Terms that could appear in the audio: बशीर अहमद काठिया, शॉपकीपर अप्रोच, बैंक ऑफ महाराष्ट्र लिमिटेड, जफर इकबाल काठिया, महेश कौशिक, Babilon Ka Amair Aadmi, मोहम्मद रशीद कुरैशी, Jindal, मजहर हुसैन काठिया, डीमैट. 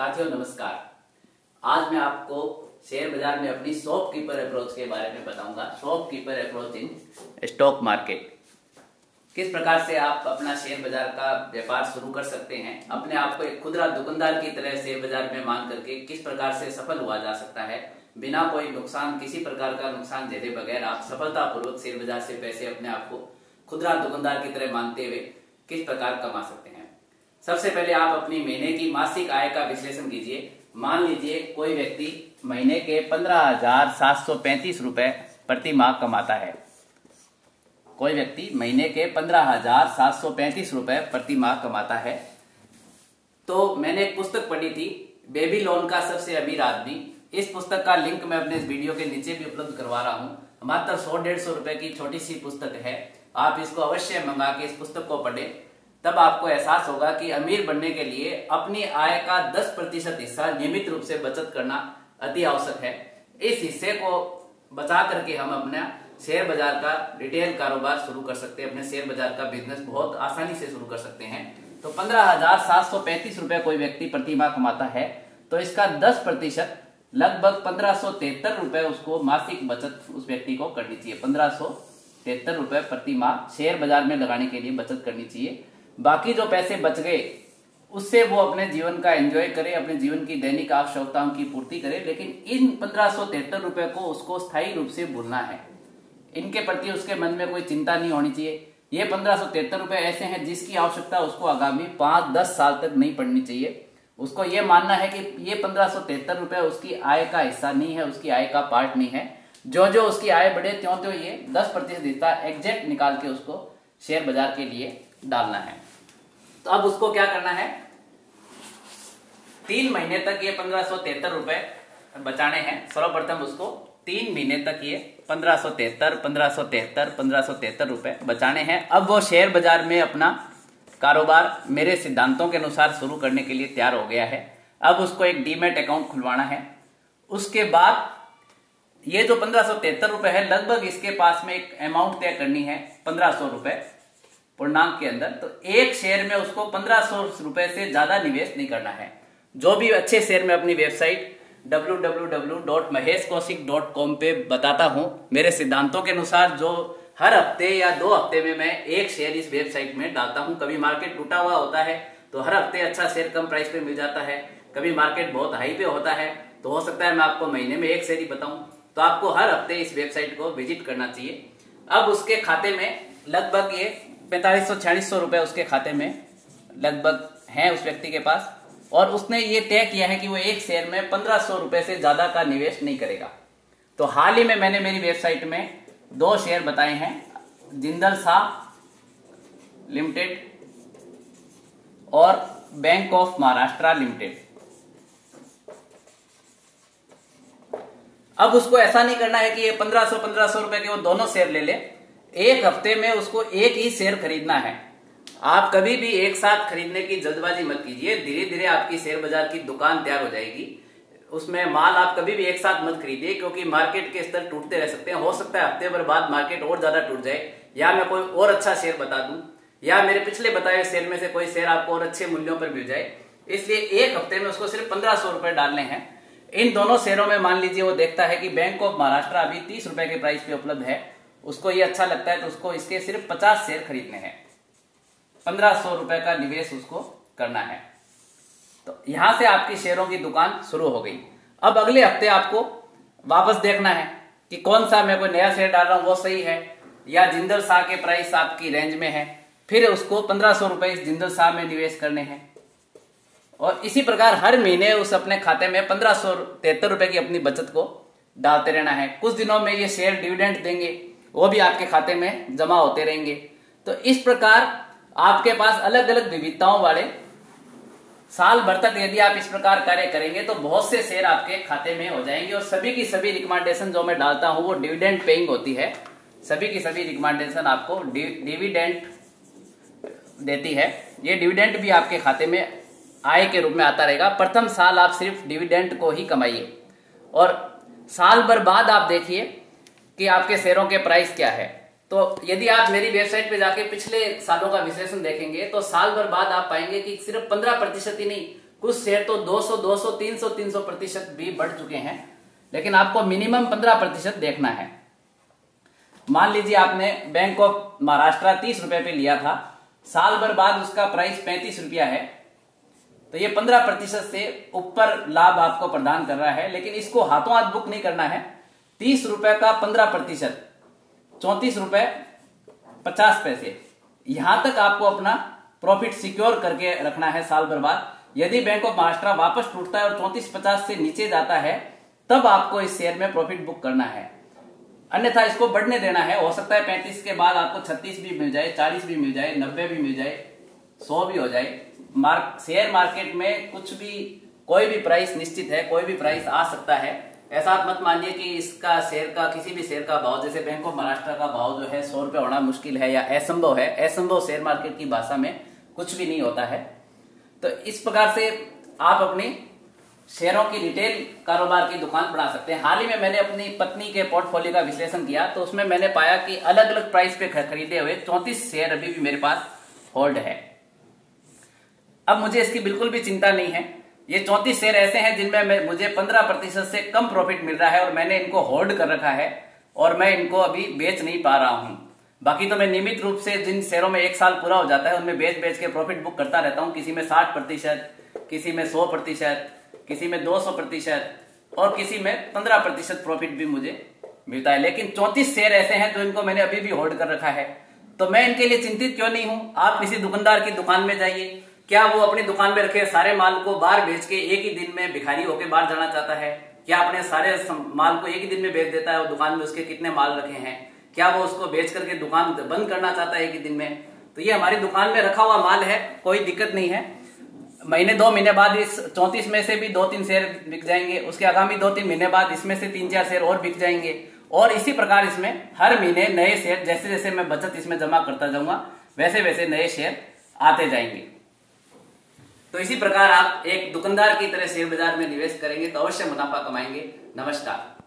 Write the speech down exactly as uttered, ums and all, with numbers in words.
साथियों नमस्कार। आज मैं आपको शेयर बाजार में अपनी शॉपकीपर अप्रोच के बारे में बताऊंगा। शॉपकीपर अप्रोच in stock market, किस प्रकार से आप अपना शेयर बाजार का व्यापार शुरू कर सकते हैं, अपने आप को एक खुदरा दुकानदार की तरह शेयर बाजार में मांग करके किस प्रकार से सफल हुआ जा सकता है, बिना कोई नुकसान, किसी प्रकार का नुकसान देने बगैर आप सफलतापूर्वक शेयर बाजार से पैसे अपने आप को खुदरा दुकानदार की तरह मांगते हुए किस प्रकार कमा सकते हैं। सबसे पहले आप अपनी महीने की मासिक आय का विश्लेषण कीजिए। मान लीजिए कोई व्यक्ति महीने के पंद्रह हजार सात सौ पैंतीस रुपए प्रति माह कमाता है। कोई व्यक्ति महीने के पंद्रह हजार सात सौ पैंतीस रुपए प्रति माह कमाता है। तो मैंने एक पुस्तक पढ़ी थी, बेबीलोन का सबसे अमीर आदमी। इस पुस्तक का लिंक मैं अपने इस वीडियो के नीचे भी उपलब्ध करवा रहा हूँ। मात्र सौ डेढ़ सौ रुपए की छोटी सी पुस्तक है। आप इसको अवश्य मंगा के इस पुस्तक को पढ़ें, तब आपको एहसास होगा कि अमीर बनने के लिए अपनी आय का दस प्रतिशत हिस्सा नियमित रूप से बचत करना अति आवश्यक है। इस हिस्से को बचा करके हम अपना शेयर बाजार का रिटेल कारोबार शुरू कर सकते हैं, अपने शेयर बाजार का बिजनेस बहुत आसानी से शुरू कर सकते हैं। तो पंद्रह हजार सात सौ पैंतीस रुपए कोई व्यक्ति प्रति माह कमाता है, तो इसका दस प्रतिशत लगभग पंद्रह सौ तिहत्तर रुपए उसको मासिक बचत उस व्यक्ति को करनी चाहिए। पंद्रह सौ तिहत्तर रुपए प्रति माह शेयर बाजार में लगाने के लिए बचत करनी चाहिए। बाकी जो पैसे बच गए उससे वो अपने जीवन का एंजॉय करे, अपने जीवन की दैनिक आवश्यकताओं की पूर्ति करे, लेकिन इन पंद्रह सौ तिहत्तर रुपए को उसको स्थायी रूप से भूलना है। इनके प्रति उसके मन में कोई चिंता नहीं होनी चाहिए। ये पंद्रह सौ तिहत्तर रुपए ऐसे हैं जिसकी आवश्यकता उसको आगामी पांच दस साल तक नहीं पड़नी चाहिए। उसको ये मानना है कि ये पंद्रह सौ तिहत्तर रुपए उसकी आय का हिस्सा नहीं है, उसकी आय का पार्ट नहीं है। जो जो उसकी आय बढ़े त्यों त्यों ये दस प्रतिशत हिस्सा एग्जैक्ट निकाल के उसको शेयर बाजार के लिए डालना है। तो अब उसको क्या करना है, तीन महीने तक ये पंद्रह सौ तिहत्तर रुपए बचाने हैं। सर्वप्रथम उसको तीन महीने तक ये पंद्रह सौ तिहत्तर पंद्रह सौ तिहत्तर पंद्रह सौ तिहत्तर रुपए बचाने हैं। अब वो शेयर बाजार में अपना कारोबार मेरे सिद्धांतों के अनुसार शुरू करने के लिए तैयार हो गया है। अब उसको एक डीमैट अकाउंट खुलवाना है। उसके बाद ये जो पंद्रह सौ तिहत्तर रुपए है लगभग इसके पास में एक अमाउंट तय करनी है, पंद्रह सौ रुपए पूर्णांक के अंदर। तो एक शेयर में उसको पंद्रह सौ रुपए से ज्यादा निवेश नहीं करना है। जो भी अच्छे शेयर में अपनी website W W W dot महेश कौशिक dot com पे बताता हूं, मेरे सिद्धांतों के अनुसार जो हर हफ्ते या दो हफ्ते में मैं एक शेयर इस वेबसाइट में डालता हूं। कभी मार्केट टूटा हुआ होता है तो हर हफ्ते अच्छा शेयर कम प्राइस पे मिल जाता है, कभी मार्केट बहुत हाई पे होता है तो हो सकता है मैं आपको महीने में एक शेयर ही बताऊं। तो आपको हर हफ्ते इस वेबसाइट को विजिट करना चाहिए। अब उसके खाते में लगभग ये पैंतालीस सौ छियालीस सौ रुपए उसके खाते में लगभग हैं उस व्यक्ति के पास, और उसने ये तय किया है कि वो एक शेयर में पंद्रह सौ रुपए से ज्यादा का निवेश नहीं करेगा। तो हाल ही में मैंने मेरी वेबसाइट में दो शेयर बताए हैं, जिंदल साह लिमिटेड और बैंक ऑफ महाराष्ट्र लिमिटेड। अब उसको ऐसा नहीं करना है कि ये पंद्रह सौ पंद्रह सौ रुपए के वो दोनों शेयर ले ले। एक हफ्ते में उसको एक ही शेयर खरीदना है। आप कभी भी एक साथ खरीदने की जल्दबाजी मत कीजिए। धीरे धीरे आपकी शेयर बाजार की दुकान तैयार हो जाएगी। उसमें माल आप कभी भी एक साथ मत खरीदिए, क्योंकि मार्केट के स्तर टूटते रह सकते हैं। हो सकता है हफ्ते भर बाद मार्केट और ज्यादा टूट जाए, या मैं कोई और अच्छा शेयर बता दूं, या मेरे पिछले बताए शेयर में से कोई शेयर आपको और अच्छे मूल्यों पर मिल जाए। इसलिए एक हफ्ते में उसको सिर्फ पंद्रह सौ रुपए डालने हैं। इन दोनों शेयरों में मान लीजिए वो देखता है कि बैंक ऑफ महाराष्ट्र अभी तीस रुपए के प्राइस पे उपलब्ध है, उसको ये अच्छा लगता है, तो उसको इसके सिर्फ पचास शेयर खरीदने हैं। पंद्रह सौ रुपए का निवेश उसको करना है। तो यहां से आपकी शेयरों की दुकान शुरू हो गई। अब अगले हफ्ते आपको वापस देखना है कि कौन सा मैं कोई नया शेयर डाल रहा हूं वो सही है, या जिंदल शाह के प्राइस आपकी रेंज में है। फिर उसको पंद्रह सौ रुपए इस जिंदल शाह में निवेश करने हैं, और इसी प्रकार हर महीने उस अपने खाते में पंद्रह सौ तिहत्तर रुपए की अपनी बचत को डालते रहना है। कुछ दिनों में ये शेयर डिविडेंड देंगे, वो भी आपके खाते में जमा होते रहेंगे। तो इस प्रकार आपके पास अलग अलग विविधताओं वाले साल भर तक यदि आप इस प्रकार कार्य करेंगे तो बहुत से शेयर आपके खाते में हो जाएंगे, और सभी की सभी रिकमेंडेशन जो मैं डालता हूं वो डिविडेंड पेइंग होती है। सभी की सभी रिकमेंडेशन आपको डिविडेंड देती है। ये डिविडेंड भी आपके खाते में आय के रूप में आता रहेगा। प्रथम साल आप सिर्फ डिविडेंड को ही कमाइए, और साल भर बाद आप देखिए कि आपके शेयरों के प्राइस क्या है। तो यदि आप मेरी वेबसाइट पे जाके पिछले सालों का विश्लेषण देखेंगे तो साल भर बाद आप पाएंगे कि सिर्फ पंद्रह प्रतिशत ही नहीं कुछ शेयर तो दो सौ, दो सौ, तीन सौ, तीन सौ प्रतिशत भी बढ़ चुके हैं, लेकिन आपको मिनिमम पंद्रह प्रतिशत देखना है। मान लीजिए आपने बैंक ऑफ महाराष्ट्र तीस रुपए पे लिया था, साल भर बाद उसका प्राइस पैंतीस रुपया है, तो ये पंद्रह प्रतिशत से ऊपर लाभ आपको प्रदान कर रहा है। लेकिन इसको हाथों हाथ बुक नहीं करना है। तीस रुपए का पंद्रह प्रतिशत चौंतीस रुपए पचास पैसे, यहां तक आपको अपना प्रॉफिट सिक्योर करके रखना है साल भर बाद। यदि बैंक ऑफ महाराष्ट्र वापस टूटता है और चौंतीस पचास से नीचे जाता है, तब आपको इस शेयर में प्रॉफिट बुक करना है, अन्यथा इसको बढ़ने देना है। हो सकता है पैंतीस के बाद आपको छत्तीस भी मिल जाए, चालीस भी मिल जाए, नब्बे भी मिल जाए, सौ भी हो जाए। मार्क शेयर मार्केट में कुछ भी, कोई भी प्राइस निश्चित है, कोई भी प्राइस आ सकता है। ऐसा आप मत मानिए कि इसका शेयर का, किसी भी शेयर का भाव, जैसे बैंक ऑफ महाराष्ट्र का भाव जो है सौ रुपये होना मुश्किल है या असंभव है। असंभव शेयर मार्केट की भाषा में कुछ भी नहीं होता है। तो इस प्रकार से आप अपनी शेयरों की रिटेल कारोबार की दुकान बना सकते हैं। हाल ही में मैंने अपनी पत्नी के पोर्टफोलियो का विश्लेषण किया, तो उसमें मैंने पाया कि अलग अलग प्राइस पे खरीदे हुए चौंतीस शेयर अभी भी मेरे पास होल्ड है। अब मुझे इसकी बिल्कुल भी चिंता नहीं है। ये चौंतीस शेयर ऐसे हैं जिनमें मुझे पंद्रह प्रतिशत से कम प्रॉफिट मिल रहा है और मैंने इनको होल्ड कर रखा है और मैं इनको अभी बेच नहीं पा रहा हूँ। बाकी तो मैं नियमित रूप से जिन शेयरों में एक साल पूरा हो जाता है उनमें बेच बेच के प्रॉफिट बुक करता रहता हूँ। किसी में साठ प्रतिशत, किसी में सौ प्रतिशत, किसी में दो सौ प्रतिशत और किसी में पंद्रह प्रतिशत प्रॉफिट भी मुझे मिलता है। लेकिन चौंतीस शेयर ऐसे हैं जो इनको मैंने अभी भी होल्ड कर रखा है, तो मैं इनके लिए चिंतित क्यों नहीं हूं। आप किसी दुकानदार की दुकान में जाइए, क्या वो अपनी दुकान में रखे सारे माल को बाहर बेच के एक ही दिन में भिखारी होकर बाहर जाना चाहता है? क्या अपने सारे माल को एक ही दिन में बेच देता है? और दुकान में उसके कितने माल रखे हैं, क्या वो उसको बेच करके दुकान बंद करना चाहता है एक ही दिन में? तो ये हमारी दुकान में रखा हुआ माल है, कोई दिक्कत नहीं है। महीने दो महीने बाद इस चौंतीस में से भी दो तीन शेयर बिक जाएंगे, उसके आगामी दो तीन महीने बाद इसमें से तीन चार शेयर और बिक जाएंगे, और इसी प्रकार इसमें हर महीने नए शेयर, जैसे जैसे मैं बचत इसमें जमा करता जाऊंगा वैसे वैसे नए शेयर आते जाएंगे। तो इसी प्रकार आप एक दुकानदार की तरह शेयर बाजार में निवेश करेंगे तो अवश्य मुनाफा कमाएंगे। नमस्कार।